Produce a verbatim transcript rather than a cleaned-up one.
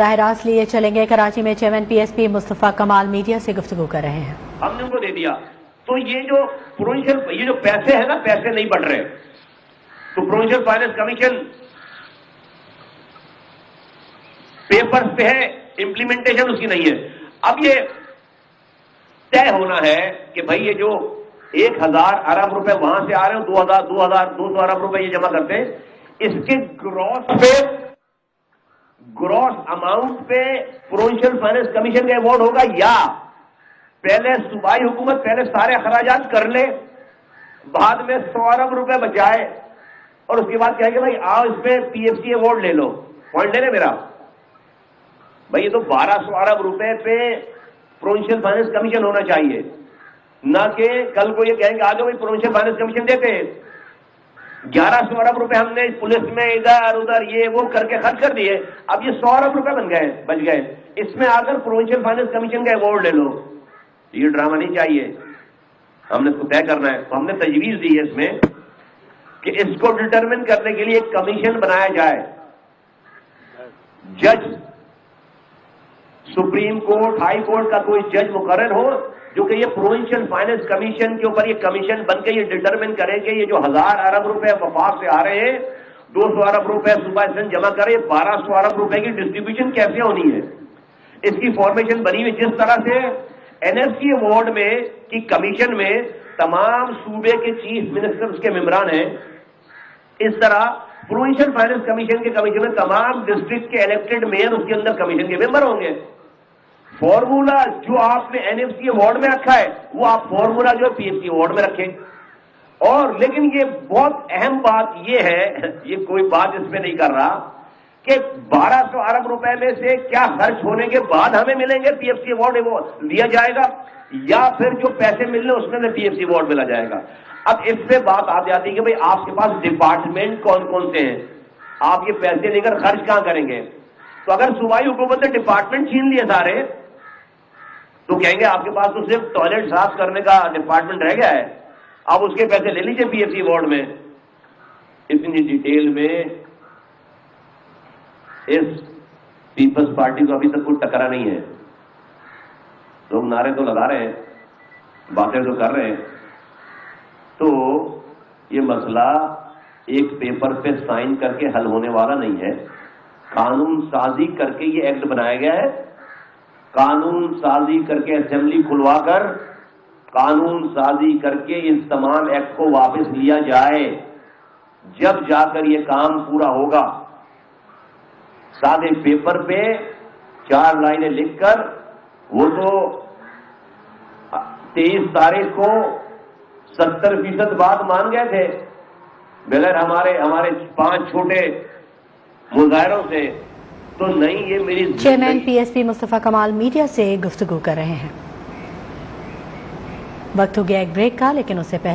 राहरास लिए चलेंगे। कराची में चेयरमैन पीएसपी मुस्तफा कमाल मीडिया से गुफ्तगू कर रहे हैं। हमने उनको दे दिया तो ये जो प्रोविंशियल ये जो पैसे है ना, पैसे नहीं बढ़ रहे तो प्रोविंशियल फाइनेंस कमीशन पेपर्स पे है, इम्प्लीमेंटेशन उसकी नहीं है। अब ये तय होना है कि भाई ये जो एक हजार अरब रुपए वहां से आ रहे हो, दो हजार दो हजार दो सौ अरब रुपए ये जमा करते हैं, इसके ग्रॉस पे ग्रॉस अमाउंट पे प्रोविंशियल फाइनेंस कमीशन का अवॉर्ड होगा, या पहले सूबाई हुकूमत पहले सारे अखराजात कर ले, बाद में सौ अरब रुपए बचाए और उसके बाद कहेंगे भाई आओ इसमें पीएफसी अवॉर्ड ले लो। पॉइंट लेने मेरा भाई, ये तो बारह सौ अरब रुपए पे प्रोविंशियल फाइनेंस कमीशन होना चाहिए, ना कि कल को ये कहेंगे आ जाओ भाई प्रोविंशियल फाइनेंस कमीशन देते हैं। ग्यारह सौ अरब रुपए हमने पुलिस में इधर उधर ये वो करके खर्च कर दिए, अब ये सौ अरब रुपए बन गए बच गए, इसमें आकर प्रोविंशियल फाइनेंस कमीशन का अवॉर्ड ले लो। ये ड्रामा नहीं चाहिए, हमने इसको तय करना है। तो हमने तजवीज दी है इसमें कि इसको डिटरमिन करने के लिए एक कमीशन बनाया जाए। जज सुप्रीम कोर्ट हाई कोर्ट का कोई जज मुकर्रर हो जो कि ये प्रोविंशियल फाइनेंस कमीशन के ऊपर ये कमीशन बनकर ये डिटरमिन करे कि ये जो हजार अरब रुपए वफाक से आ रहे हैं, दो सौ अरब रुपए सूबा सिंध जमा करे, बारह सौ अरब रुपए की डिस्ट्रीब्यूशन कैसे होनी है, इसकी फॉर्मेशन बनी हुई। जिस तरह से एनएफसी अवार्ड में की कमीशन में तमाम सूबे के चीफ मिनिस्टर उसके मेंबरान हैं, इस तरह प्रोविंशियल फाइनेंस कमीशन के कमीशन में तमाम डिस्ट्रिक्ट के इलेक्टेड मेयर उसके अंदर कमीशन के मेंबर होंगे। फॉर्मूला जो आपने एनएफसी अवार्ड में रखा है वो आप फॉर्मूला जो पीएफसी अवार्ड में रखें। और लेकिन ये बहुत अहम बात ये है, ये कोई बात इसमें नहीं कर रहा कि बारह सौ अरब रुपए में से क्या खर्च होने के बाद हमें मिलेंगे पीएफसी अवार्ड वो दिया जाएगा, या फिर जो पैसे मिलने उसमें हमें पीएफसी अवार्ड मिला जाएगा। अब इससे बात आ जाती है कि भाई आपके पास डिपार्टमेंट कौन कौन से हैं, आप ये पैसे लेकर खर्च कहां करेंगे। तो अगर सूबाई हुकूमत ने डिपार्टमेंट छीन लिए सारे तो कहेंगे आपके पास तो सिर्फ टॉयलेट साफ करने का डिपार्टमेंट रह गया है, आप उसके पैसे ले लीजिए पीएफसी बोर्ड में। इतनी डिटेल में इस पीपल्स पार्टी को अभी तक कुछ टकरा नहीं है। लोग तो नारे तो लगा रहे हैं, बातें तो कर रहे हैं, तो ये मसला एक पेपर पे साइन करके हल होने वाला नहीं है। कानून साजी करके ये एक्ट बनाया गया है, कानून साजी करके असेंबली खुलवाकर, कानून साजी करके इस तमाम एक्ट को वापस लिया जाए, जब जाकर ये काम पूरा होगा। सादे पेपर पे चार लाइनें लिखकर वो तो तेईस तारीख को सत्तर फीसद बात मान गए थे, बगैर हमारे हमारे पांच छोटे मुजाहरों से तो नहीं। ये मेरी चेयरमैन पीएसपी मुस्तफा कमाल मीडिया से गुफ्तगू कर रहे हैं। वक्त हो गया एक ब्रेक का, लेकिन उससे पहले